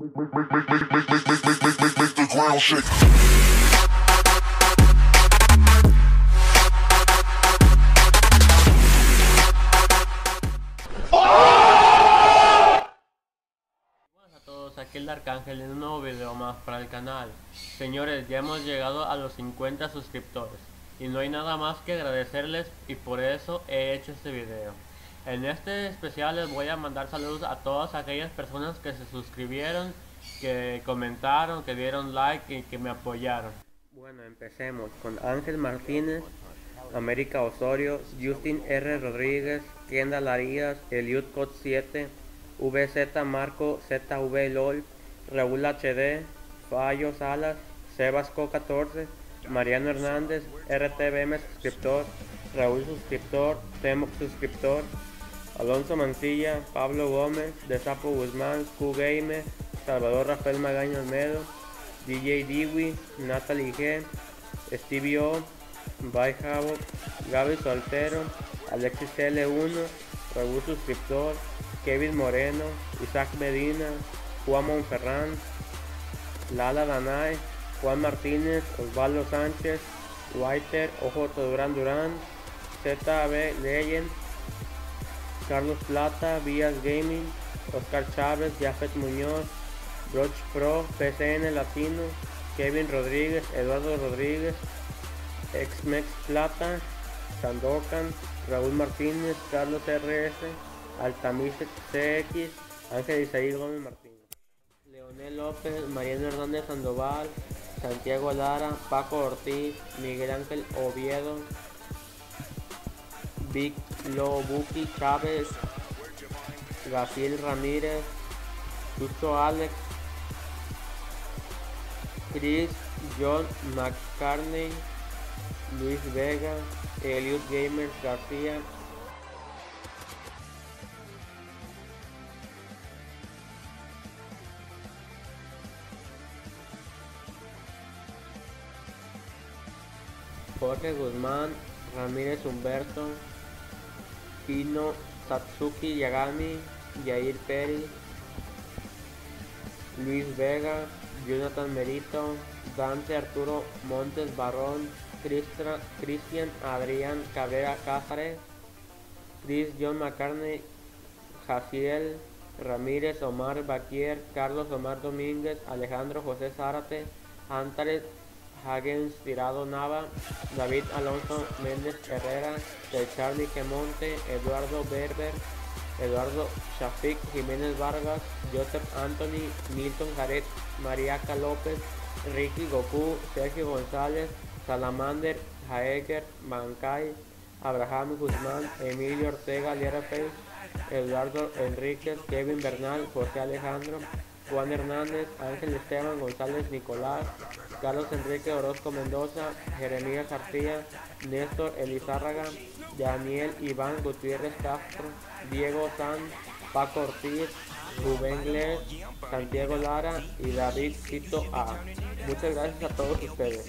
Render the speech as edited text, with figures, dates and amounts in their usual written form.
Aquí el Dark Angel en un nuevo video más para el canal. Señores, ya hemos llegado a los 50 suscriptores y no hay nada más que agradecerles, y por eso he hecho este video. En este especial les voy a mandar saludos a todas aquellas personas que se suscribieron, que comentaron, que dieron like y que me apoyaron. Bueno, empecemos con Ángel Martínez, América Osorio, Justin R. Rodríguez, Kendall Arias, Eliud Cot 7, VZ Marco ZV LOL, Raúl HD, Fallo Salas, Sebasco 14, Mariano Hernández, RTBM suscriptor, Raúl suscriptor, Temoc suscriptor, Alonso Mancilla, Pablo Gómez, De Sapo Guzmán, QGamer, Salvador Rafael Magaña Almedo, DJ Diwi, Natalie G, Stevie O, By Havoc, Gaby Soltero, Alexis L1, Raúl suscriptor, Kevin Moreno, Isaac Medina, Juan Monferrán, Lala Danay, Juan Martínez, Osvaldo Sánchez, Whiter, OJ Durán Durán, ZB Legend, Carlos Plata, Vías Gaming, Oscar Chávez, Jafet Muñoz, Roch Pro, PCN Latino, Kevin Rodríguez, Eduardo Rodríguez, Exmex Plata, Sandokan, Raúl Martínez, Carlos RS, Altamis CX, Ángel Isaí Gómez Martínez, Leonel López, Mariano Hernández Sandoval, Santiago Lara, Paco Ortiz, Miguel Ángel Oviedo, Vic Lobuki Chávez, Gabriel Ramírez, Justo Alex, Chris John McCartney, Luis Vega, Eliud Gamers García, Jorge Guzmán, Ramírez Humberto, Pino, Satsuki Yagami, Yair Pérez, Luis Vega, Jonathan Merito, Dante Arturo Montes Barrón, Cristian Adrián Cabrera Cázares, Chris John McCartney, Jaciel Ramírez, Omar Baquier, Carlos Omar Domínguez, Alejandro José Zárate, Antares Hagens Tirado Nava, David Alonso Méndez Herrera, de Charlie Quemonte, Eduardo Berber, Eduardo Shafik Jiménez Vargas, Joseph Anthony, Milton Jared, Mariaca López, Ricky Goku, Sergio González, Salamander Jaeger, Mankai, Abraham Guzmán, Emilio Ortega Lierapes, Eduardo Enríquez, Kevin Bernal, José Alejandro, Juan Hernández, Ángel Esteban González Nicolás, Carlos Enrique Orozco Mendoza, Jeremías García, Néstor Elizárraga, Daniel Iván Gutiérrez Castro, Diego Sanz, Paco Ortiz, Rubén Gles, Santiago Lara y David Cito A. Muchas gracias a todos ustedes.